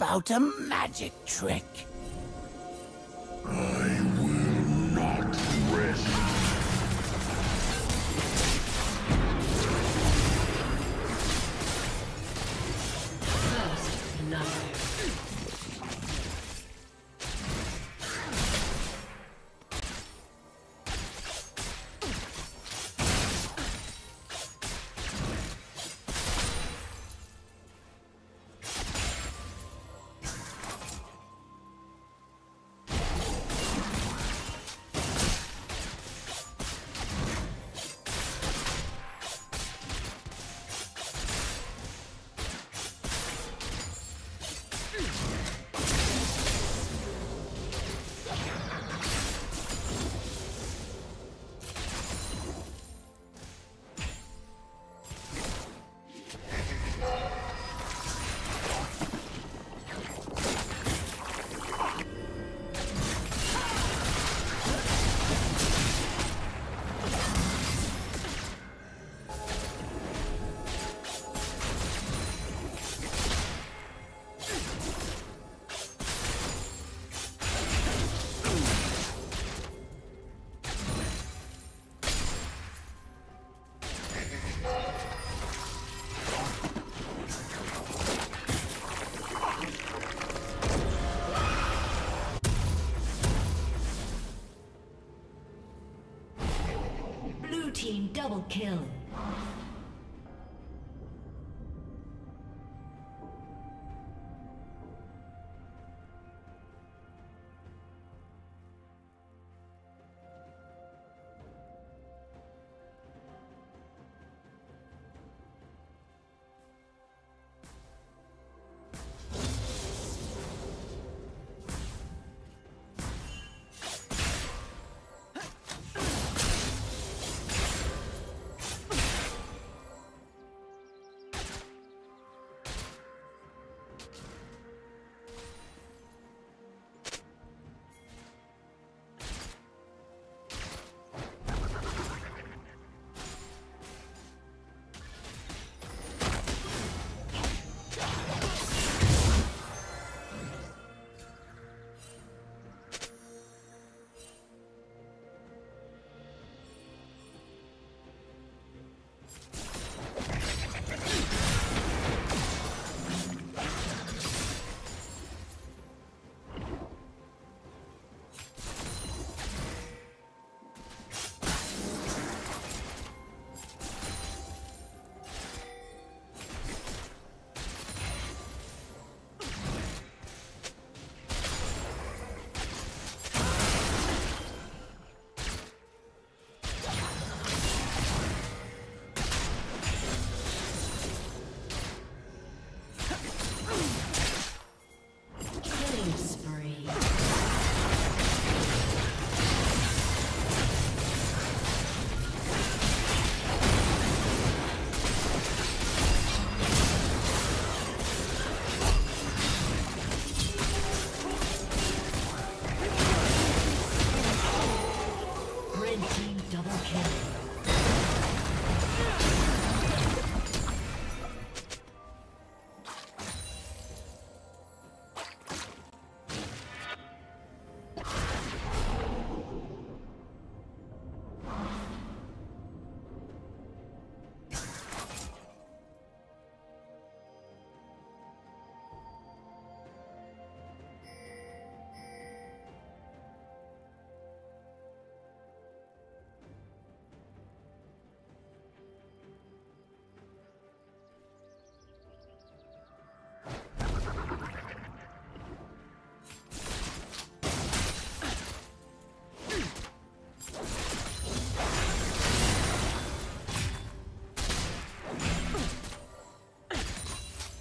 about a magic trick? I will not rest. Double kill.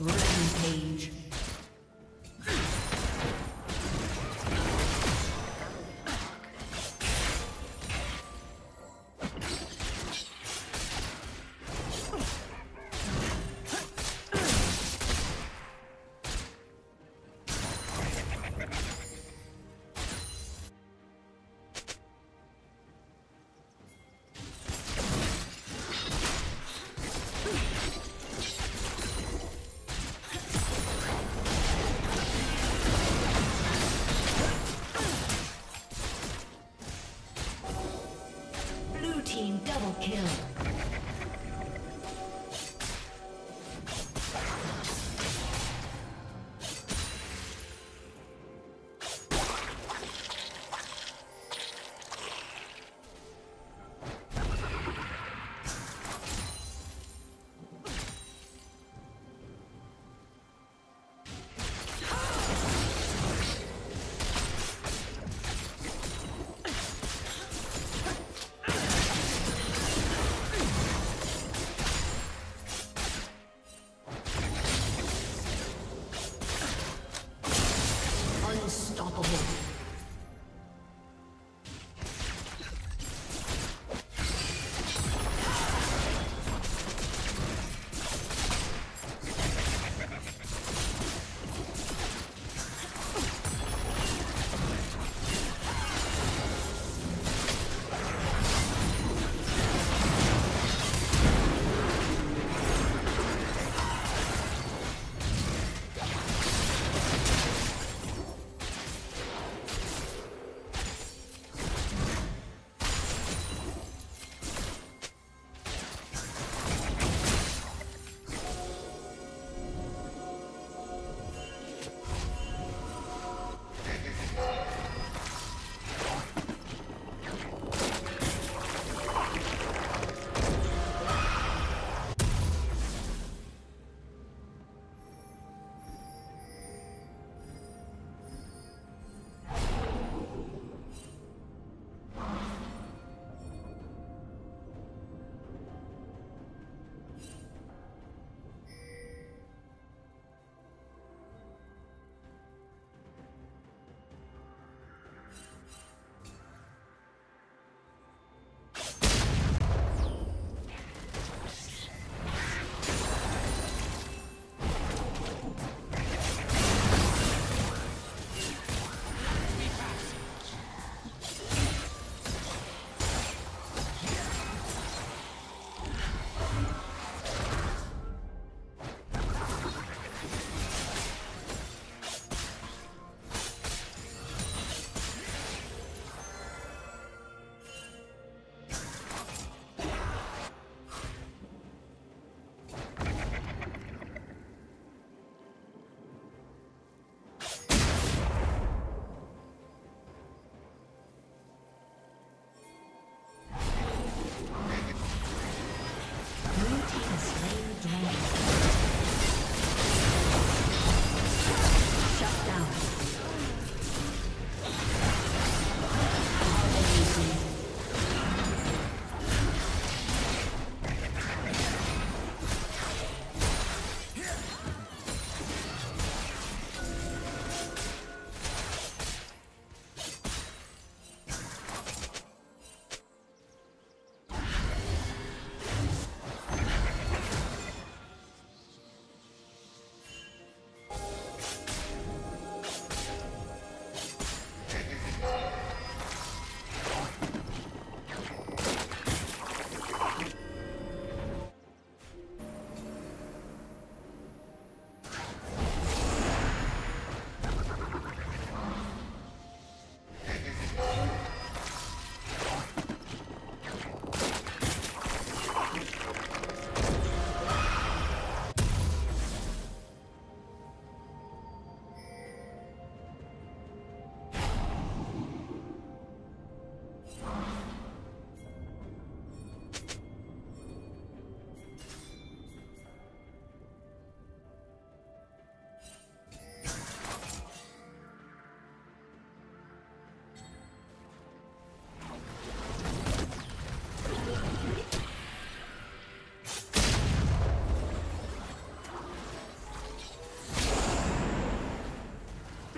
Rampage.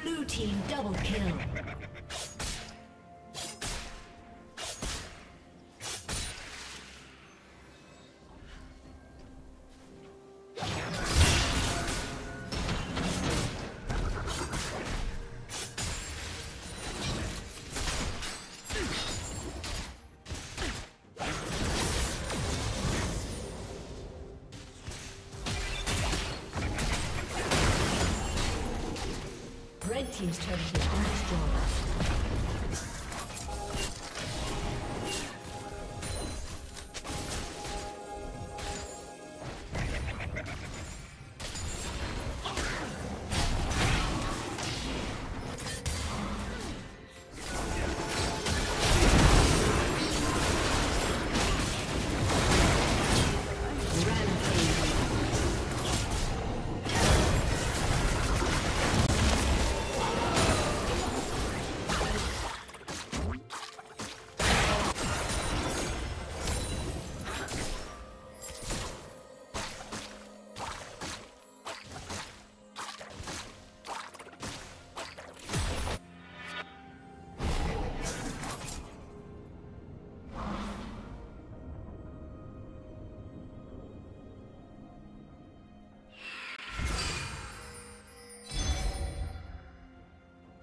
Blue team double kill. Team's turret has been destroyed.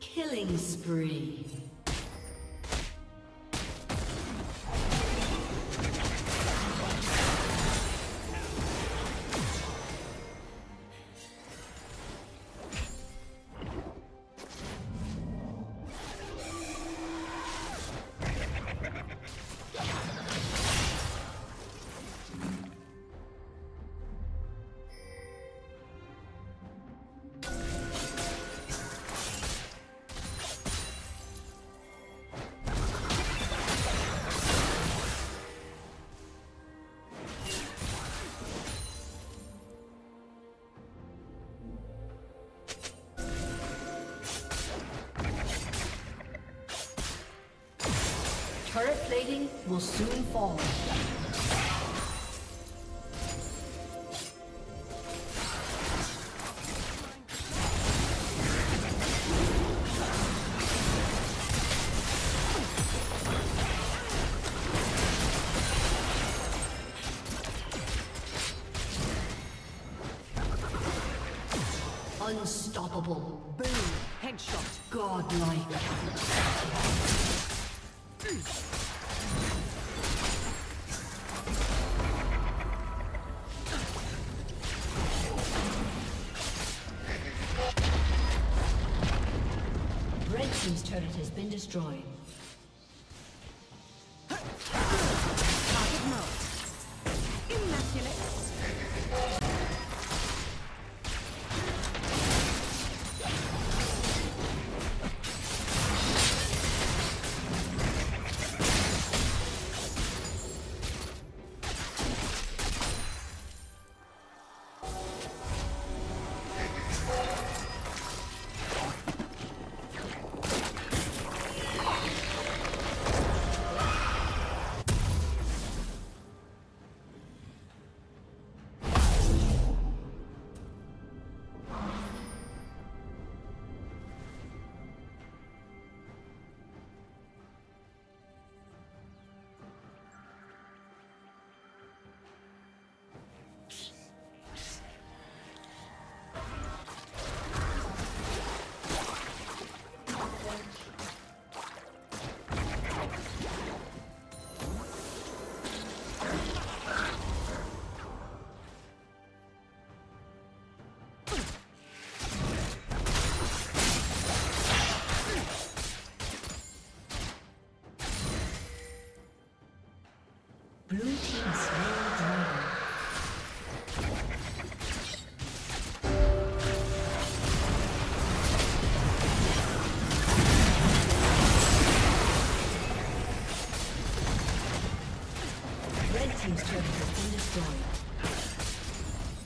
Killing spree. Turret plating will soon fall. Unstoppable. Boom. Headshot. Godlike. Team's turret has been destroyed.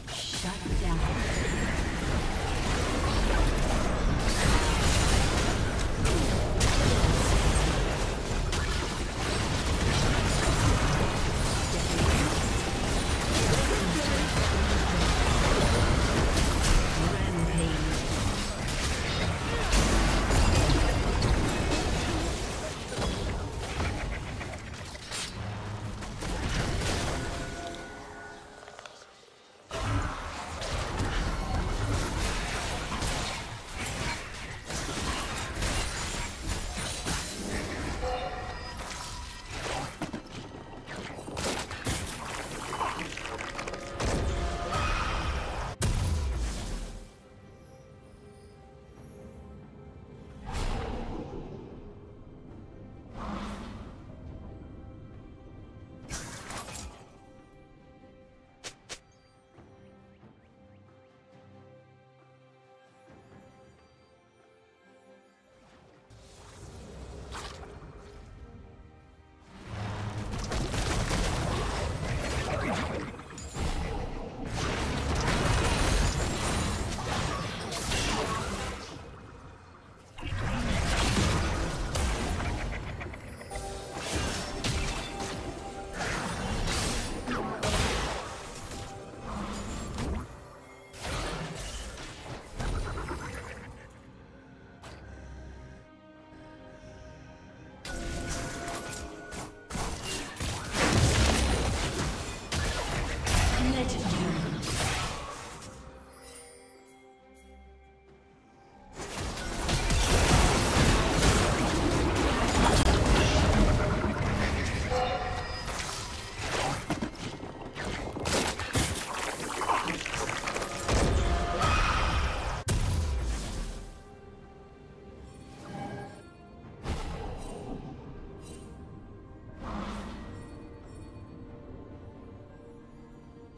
Shut down.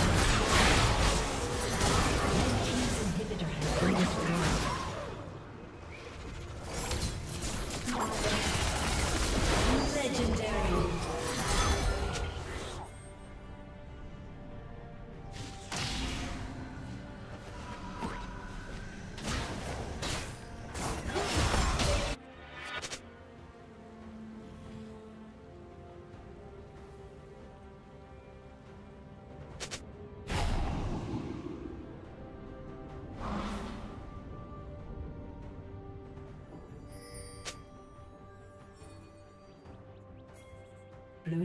Team's turret has been destroyed. Blue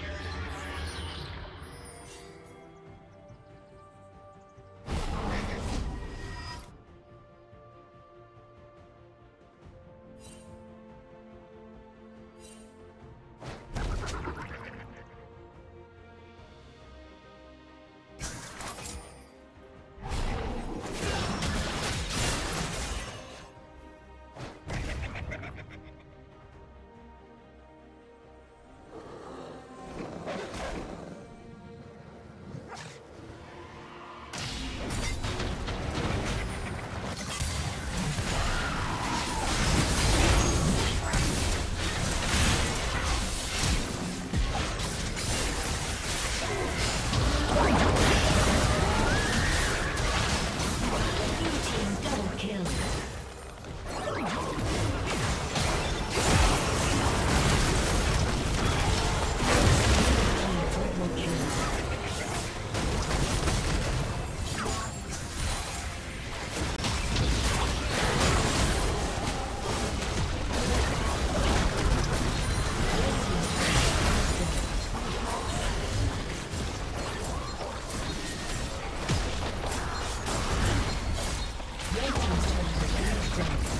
Thank you.